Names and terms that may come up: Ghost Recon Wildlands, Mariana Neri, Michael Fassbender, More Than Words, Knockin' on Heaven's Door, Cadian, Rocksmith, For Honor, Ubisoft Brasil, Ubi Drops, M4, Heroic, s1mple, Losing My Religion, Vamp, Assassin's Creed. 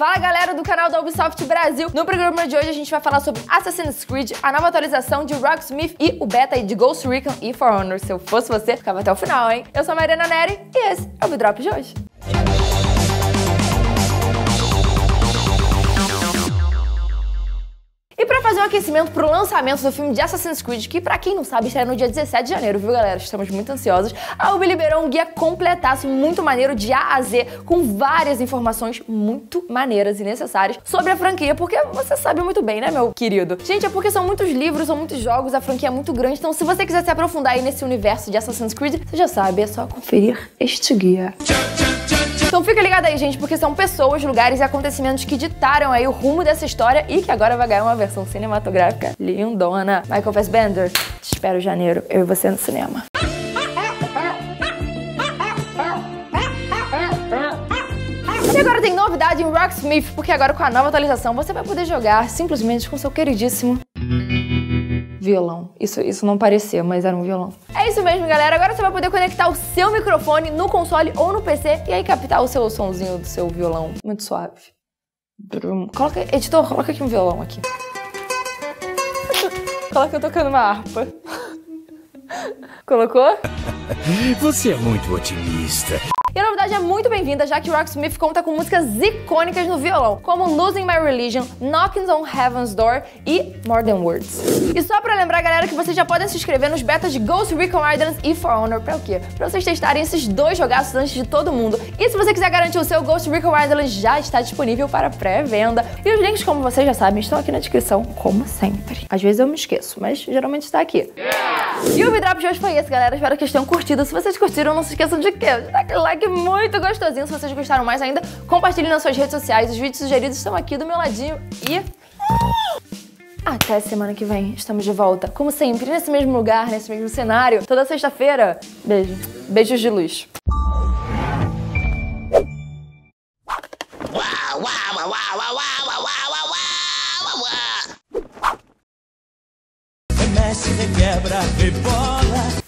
Fala galera do canal da Ubisoft Brasil. No programa de hoje a gente vai falar sobre Assassin's Creed, a nova atualização de Rocksmith e o beta aí de Ghost Recon e For Honor. Se eu fosse você, ficava até o final, hein? Eu sou a Mariana Neri e esse é o Ubi Drops de hoje. Um aquecimento pro lançamento do filme de Assassin's Creed, que pra quem não sabe, estreia no dia 17 de janeiro, viu galera? Estamos muito ansiosos. A Ubi liberou um guia completaço muito maneiro de A a Z, com várias informações muito maneiras e necessárias sobre a franquia, porque você sabe muito bem, né, meu querido? Gente, é porque são muitos livros, são muitos jogos, a franquia é muito grande, então se você quiser se aprofundar aí nesse universo de Assassin's Creed, você já sabe, é só conferir este guia. Então fica ligado aí, gente, porque são pessoas, lugares e acontecimentos que ditaram aí o rumo dessa história e que agora vai ganhar uma versão cinematográfica lindona. Michael Fassbender, te espero em janeiro, eu e você no cinema. E agora tem novidade em Rocksmith, porque agora com a nova atualização você vai poder jogar simplesmente com seu queridíssimo violão. Isso não parecia, mas era um violão. É isso mesmo, galera. Agora você vai poder conectar o seu microfone no console ou no PC e aí captar o seu sonzinho do seu violão. Muito suave. Brum. Coloca, editor, coloca aqui um violão aqui. Coloca eu tocando uma harpa. Colocou? Você é muito otimista. E a novidade é muito bem-vinda, já que Rocksmith conta com músicas icônicas no violão, como Losing My Religion, Knockin' on Heaven's Door e More Than Words. E só pra lembrar, galera, que vocês já podem se inscrever nos betas de Ghost Recon Wildlands e For Honor, pra o quê? Pra vocês testarem esses dois jogaços antes de todo mundo. E se você quiser garantir o seu, Ghost Recon Wildlands já está disponível para pré-venda. E os links, como vocês já sabem, estão aqui na descrição, como sempre. Às vezes eu me esqueço, mas geralmente está aqui. E o Ubi Drops de hoje foi esse, galera. Espero que vocês tenham curtido. Se vocês curtiram, não se esqueçam de quê? Dá aquele like muito gostosinho. Se vocês gostaram mais ainda, compartilhem nas suas redes sociais. Os vídeos sugeridos estão aqui do meu ladinho. E até semana que vem. Estamos de volta, como sempre, nesse mesmo lugar, nesse mesmo cenário. Toda sexta-feira. Beijo. Beijos de luz. Mexe, quebra, rebola.